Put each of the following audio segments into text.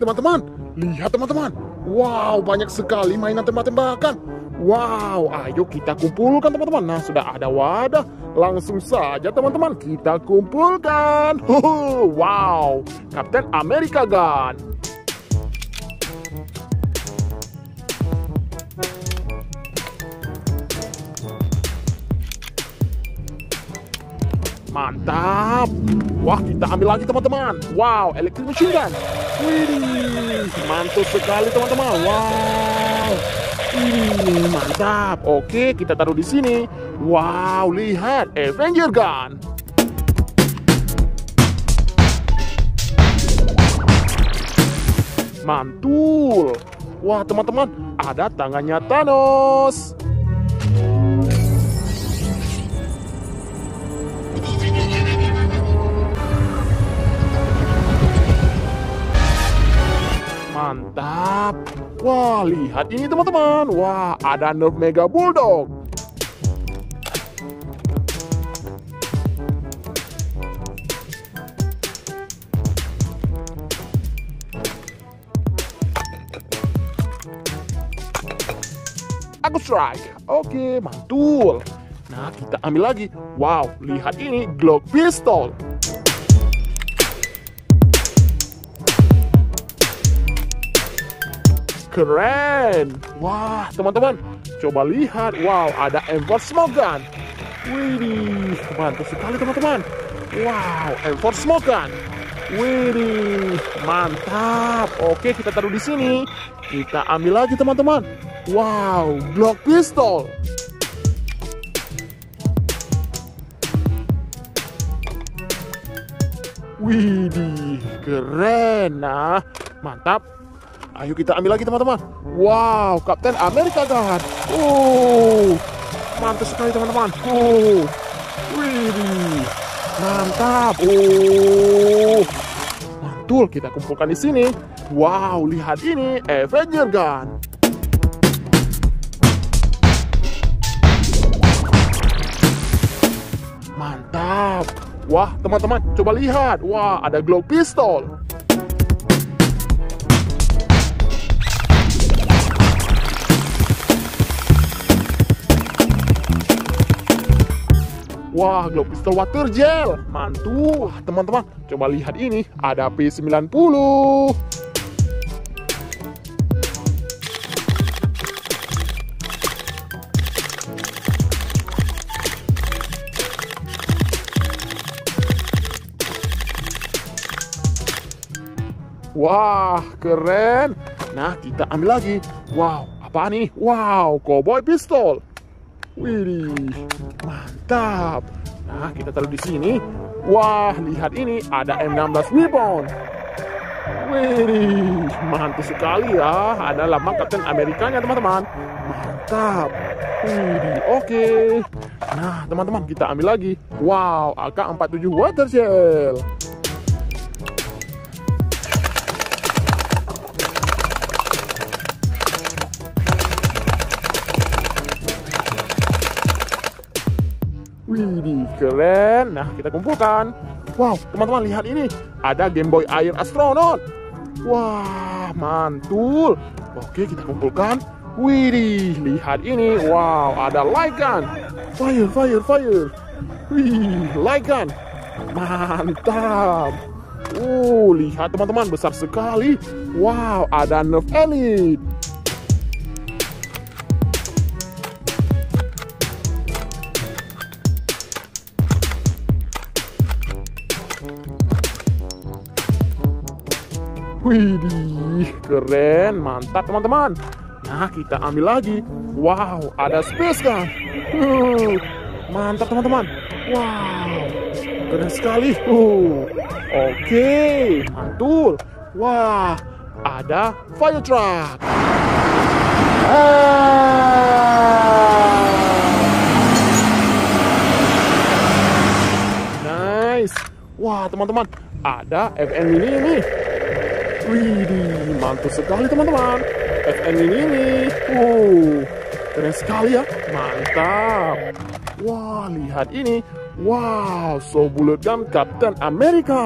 teman-teman. Lihat teman-teman. Wow, banyak sekali mainan tembak-tembakan. Wow, ayo kita kumpulkan teman-teman. Nah, sudah ada wadah. Langsung saja teman-teman kita kumpulkan. Wow, Captain America Gun. Mantap. Wah, kita ambil lagi teman-teman. Wow, electric machine gun. Wih, mantul sekali teman-teman. Wow, ini mantap. Oke, kita taruh di sini. Wow, lihat Avenger gun. Mantul. Wah, teman-teman, ada tangannya Thanos. Mantap. Wah, lihat ini teman-teman. Wah, ada Nerf Mega Bulldog. Alpha Strike. Oke, mantul. Nah, kita ambil lagi. Wow, lihat ini Glock Pistol. Keren. Wah, teman-teman, coba lihat. Wow, ada M4 Smoke Gun. Wih, mantap sekali teman-teman. Wow, M4 Smoke Gun. Wih, mantap. Oke, kita taruh di sini. Kita ambil lagi teman-teman. Wow, Glock Pistol. Wih, keren. Nah, mantap. Ayo kita ambil lagi teman-teman. Wow, Captain America Gun. Mantap sekali teman-teman. Wih, mantap. Mantul, kita kumpulkan di sini. Wow, lihat ini Avenger Gun. Mantap. Wah, teman-teman, coba lihat. Wah, ada Glock Pistol. Wah, Glock Pistol Water Gel. Mantul. Teman-teman, coba lihat ini. Ada P90. Wah, keren. Nah, kita ambil lagi. Wow, apa nih? Wow, Cowboy Pistol. Wih, mantap. Nah, kita taruh di sini. Wah, lihat ini ada M16 Weapon. Wih, mantap sekali ya. Ada lambang Captain Amerikanya teman-teman. Mantap. Wih, oke. Nah, teman-teman, kita ambil lagi. Wow, AK47 Water Shell. Wih, keren. Nah, kita kumpulkan. Wow, teman-teman, lihat ini. Ada Game Boy Air Astronaut. Wah, mantul. Oke, kita kumpulkan. Wih, lihat ini. Wow, ada Light Gun. Fire, fire, fire. Wih, Light Gun. Mantap. Lihat teman-teman, besar sekali. Wow, ada Nerf Elite. Widih, keren, mantap teman-teman. Nah, kita ambil lagi. Wow, ada Space Gun. Mantap teman-teman. Wow, keren sekali. Oke, mantul. Wah, ada Fire Truck. Nice. Wah, teman-teman, ada FN Minimi. Wih, mantul sekali teman-teman. FN Minimi. Keren sekali ya. Mantap. Wah, lihat ini. Wow, so bullet gun Captain America.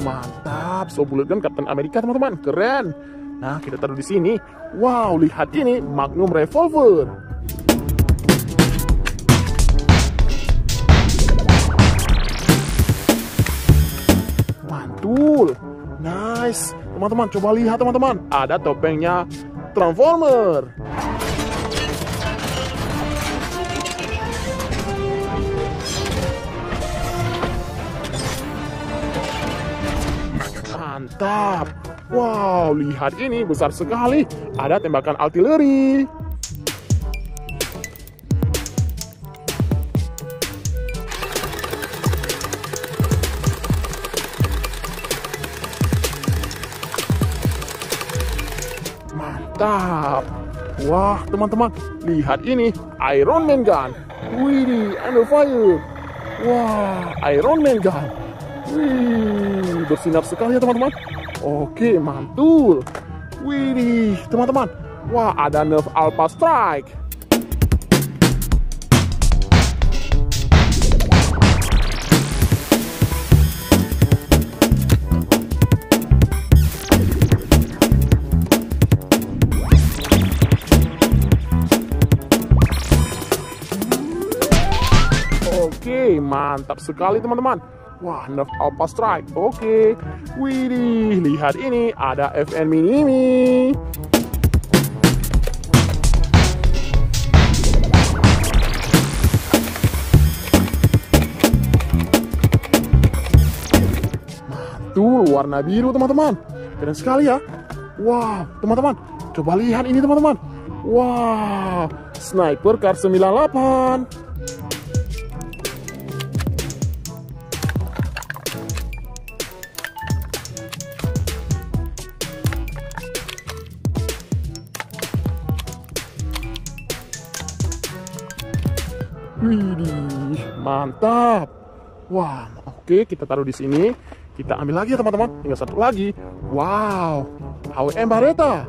Mantap. So bullet gun Captain America, teman-teman. Keren. Nah, kita taruh di sini. Wow, lihat ini Magnum Revolver. Mantul. Nice. Teman-teman, coba lihat teman-teman. Ada topengnya Transformer. Mantap. Wow, lihat ini besar sekali. Ada tembakan artileri. Mantap. Wah, teman-teman, lihat ini Iron Man Gun. Wih, under fire. Wah, Iron Man Gun. Wih, bersinar sekali ya, teman-teman. Oke, mantul. Widih, teman-teman. Wah, ada Nerf Alpha Strike. Oke, mantap sekali, teman-teman. Wah, Nerf Alpha Strike. Oke. Widih, lihat ini ada FN Minimi. Mantul, warna biru, teman-teman. Keren sekali ya. Wow, teman-teman. Coba lihat ini, teman-teman. Wow, Sniper Kar98. Widih, mantap. Wah, oke, kita taruh di sini. Kita ambil lagi ya, teman-teman. Tinggal satu lagi. Wow, AWM Barretta.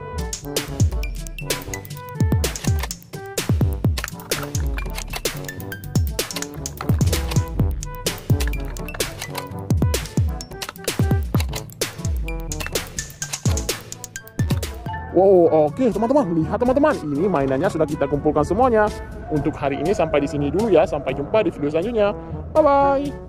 Wow, oke, teman-teman. Lihat, teman-teman. Ini mainannya sudah kita kumpulkan semuanya. Untuk hari ini sampai di sini dulu ya. Sampai jumpa di video selanjutnya. Bye-bye.